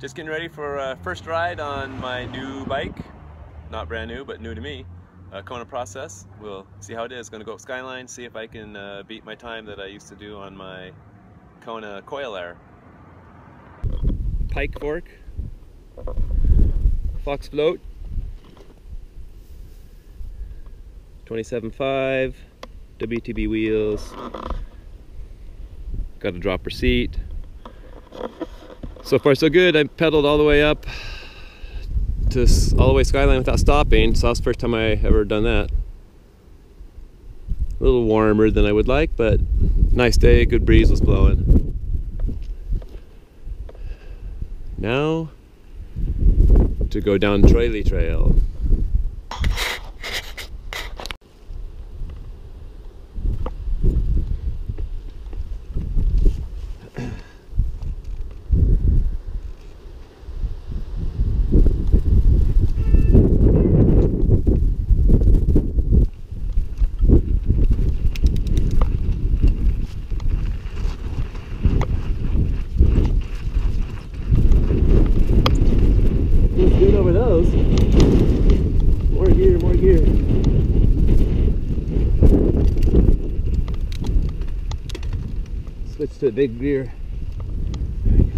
Just getting ready for a first ride on my new bike. Not brand new, but new to me. Kona Process. We'll see how it is. Gonna go up Skyline, see if I can beat my time that I used to do on my Kona coil air. Pike fork. Fox Float. 27.5. WTB wheels. Got a dropper seat. So far so good. I pedaled all the way up to all the way Skyline without stopping, so that's the first time I ever done that. A little warmer than I would like, but nice day, good breeze was blowing. Now to go down Troy Lee Trail. Switch to the big gear. There we go.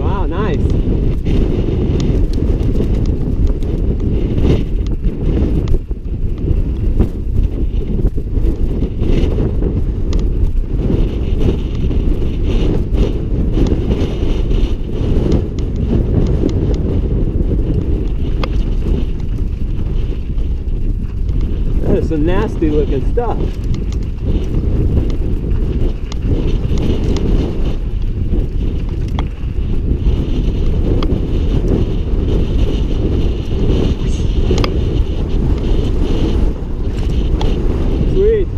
Wow, nice. Some nasty looking stuff. Sweet.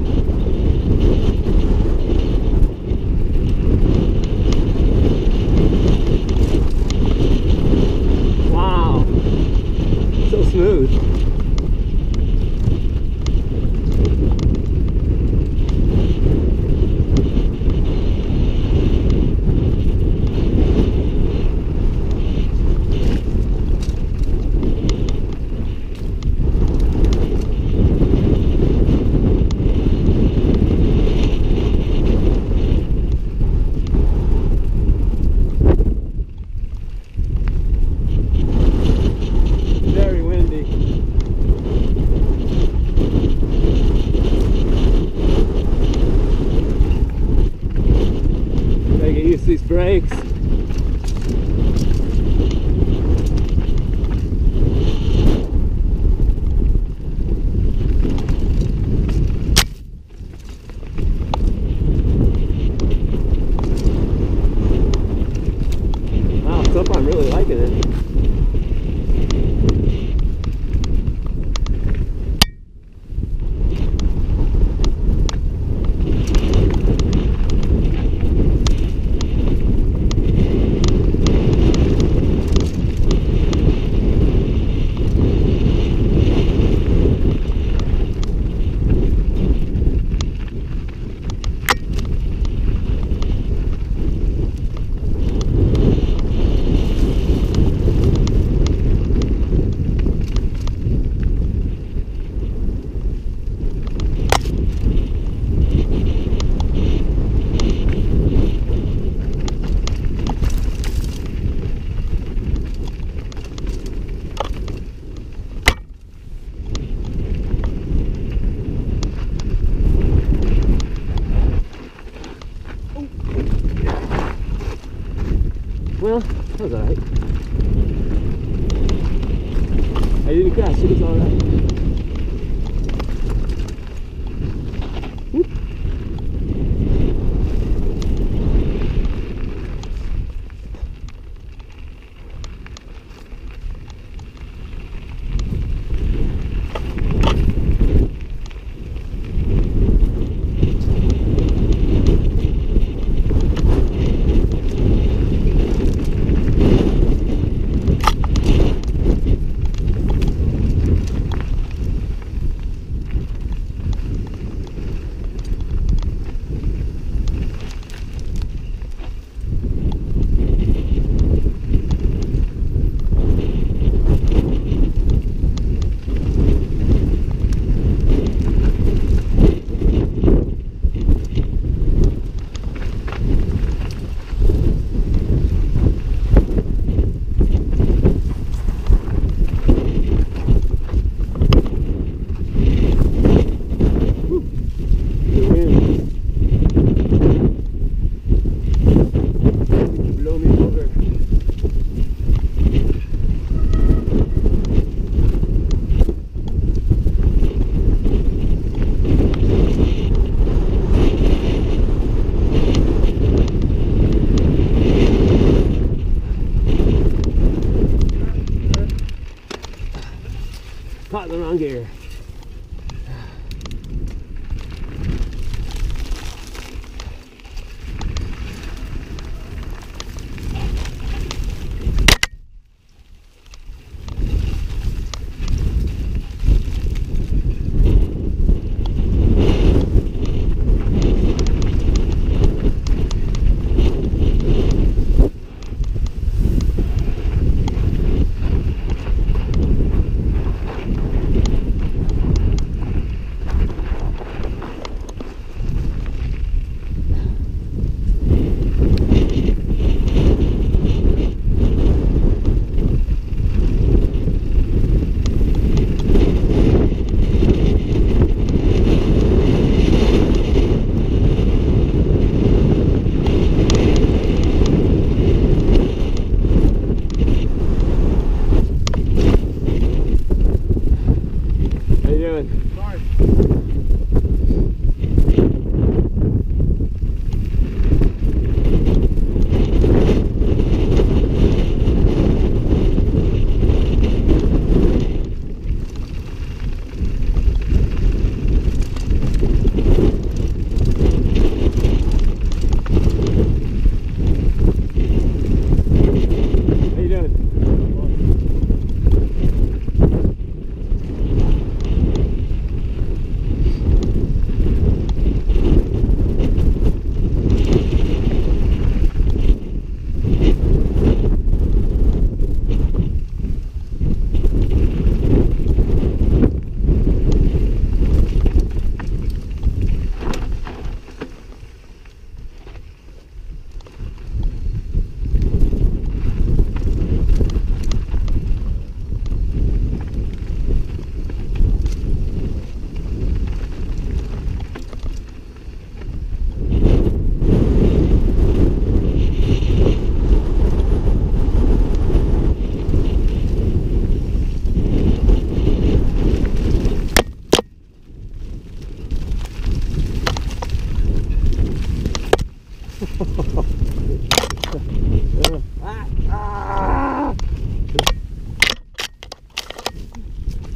Wow. So smooth. These brakes. Wow, so far I'm really liking it. Well, that was alright. I didn't crash, it was alright. got the wrong gear.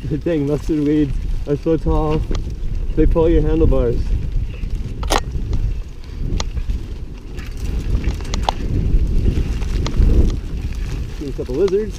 Good thing mustard weeds are so tall, they pull your handlebars. See a couple lizards.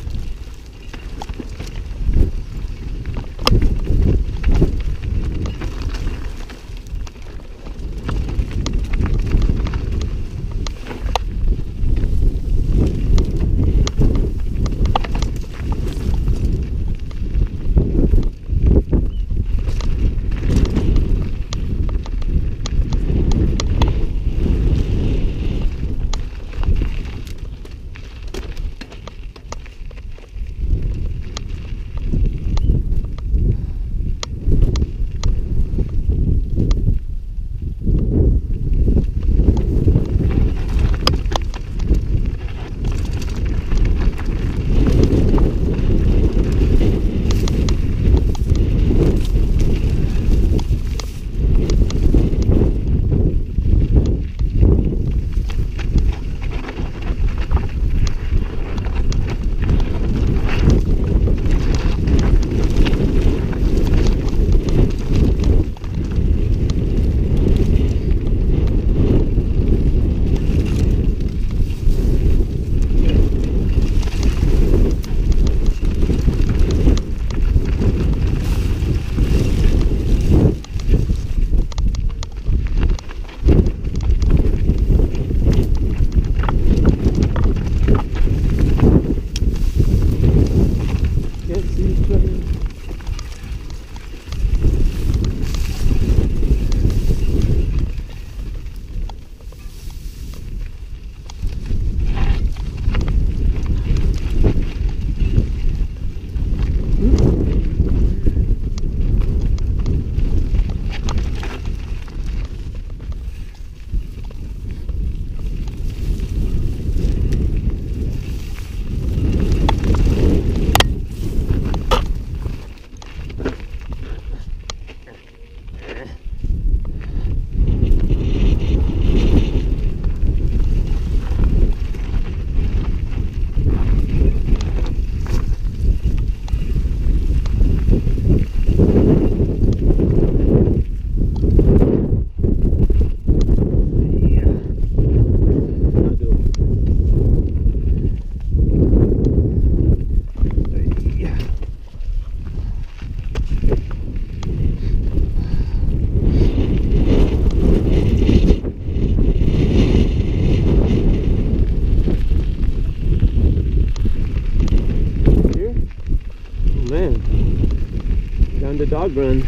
dog run.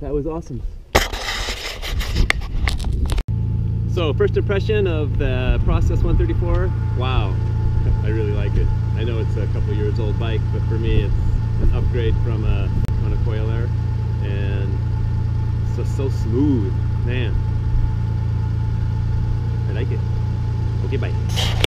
That was awesome. So first impression of the Process 134, wow, I really like it. I know it's a couple years old bike, but for me it's an upgrade from a Kona coil air, and it's just so smooth, man. I like it. Okay, bye.